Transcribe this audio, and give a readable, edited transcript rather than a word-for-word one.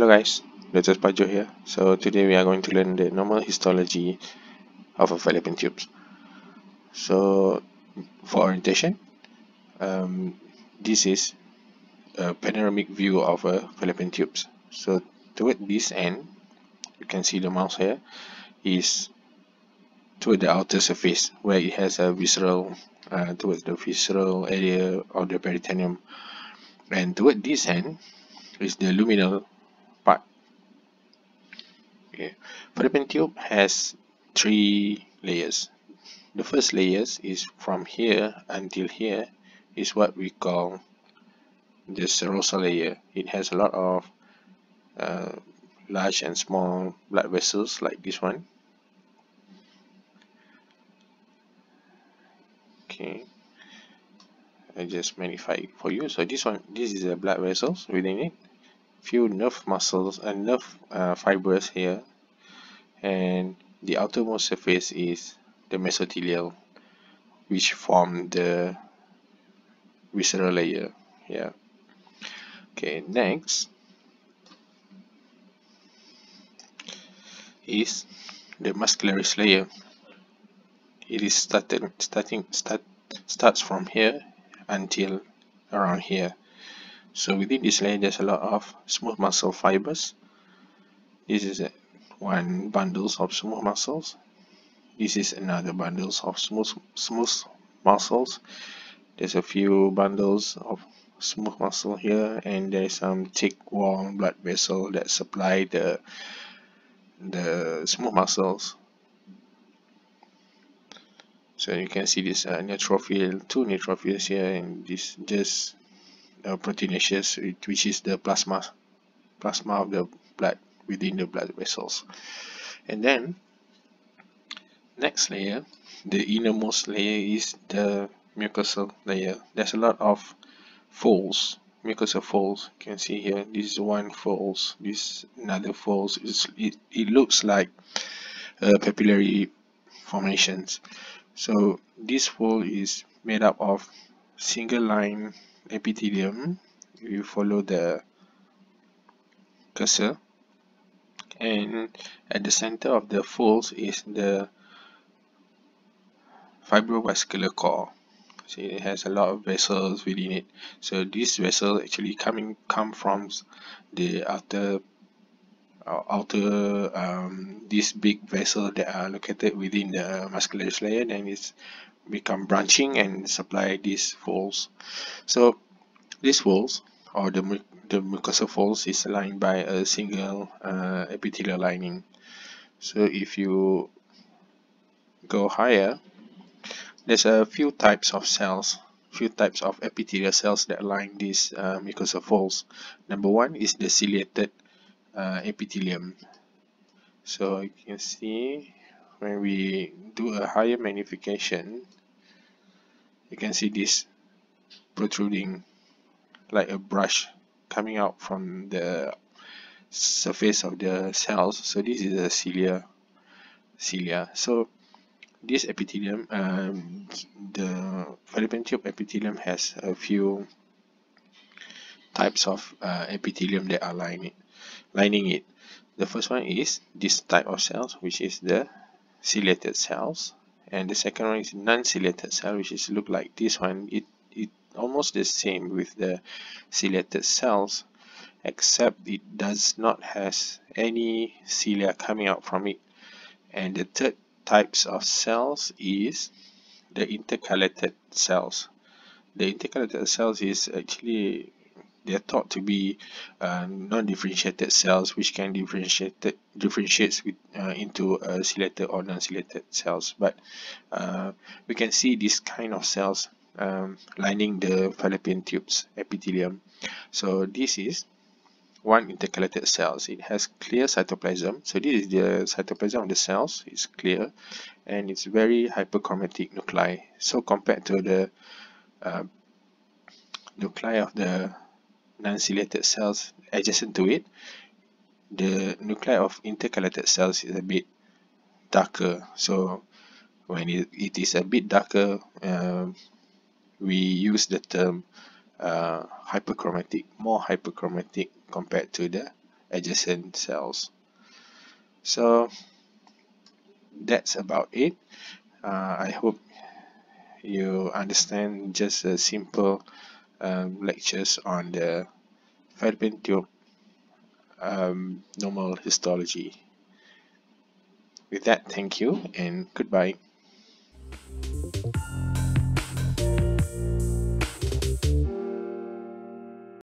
Hello guys, Dr. Seoparjoo here. So today we are going to learn the normal histology of fallopian tubes. So for orientation, this is a panoramic view of fallopian tubes. So toward this end, you can see the mouse here is toward the outer surface where it has a visceral towards the visceral area of the peritoneum, and toward this end is the luminal part. Okay. Fallopian tube has three layers. The first layers is from here until here is what we call the serosa layer. It has a lot of large and small blood vessels like this one. Okay, I just magnify it for you. So this is the blood vessels within it. Few nerve muscles and nerve fibers here, and the outermost surface is the mesothelial, which form the visceral layer. Yeah. Okay. Next is the muscularis layer. It is starts from here until around here. So within this layer, there's a lot of smooth muscle fibers. This is one bundles of smooth muscles. This is another bundles of smooth muscles. There's a few bundles of smooth muscle here, and there's some thick warm blood vessel that supply the smooth muscles. So you can see this neutrophil, two neutrophils here, and this just proteinaceous, which is the plasma of the blood within the blood vessels. And then next layer, the innermost layer, is the mucosal layer. There's a lot of folds, mucosal folds. You can see here, this is one folds, this another folds. It looks like papillary formations. So this fold is made up of single line epithelium. You follow the cursor, and at the center of the folds is the fibrovascular core. See, it has a lot of vessels within it. So this vessel actually come from the outer these big vessels that are located within the muscularis layer, then it's become branching and supply these folds. So these folds, or the mucosal folds, is lined by a single epithelial lining. So if you go higher, there's a few types of cells, few types of epithelial cells that line these mucosal folds. Number one is the ciliated epithelium. So you can see when we do a higher magnification, you can see this protruding like a brush coming out from the surface of the cells. So this is the cilia. So this epithelium, the fallopian tube epithelium, has a few types of epithelium that are lining it. The first one is this type of cells, which is the ciliated cells, and the second one is non-ciliated cell, which is look like this one. It almost the same with the ciliated cells, except it does not has any cilia coming out from it. And the third types of cells is the intercalated cells. The intercalated cells is actually, they are thought to be non-differentiated cells, which can differentiate into ciliated or non-ciliated cells. But we can see this kind of cells lining the fallopian tubes epithelium. So this is one intercalated cells. It has clear cytoplasm. So this is the cytoplasm of the cells. It's clear, and it's very hyperchromatic nuclei. So compared to the nuclei of the non-ciliated cells adjacent to it, the nuclei of intercalated cells is a bit darker. So when it is a bit darker, we use the term hyperchromatic, more hyperchromatic compared to the adjacent cells. So that's about it. I hope you understand just a simple lectures on the fallopian tube normal histology. With that, thank you and goodbye.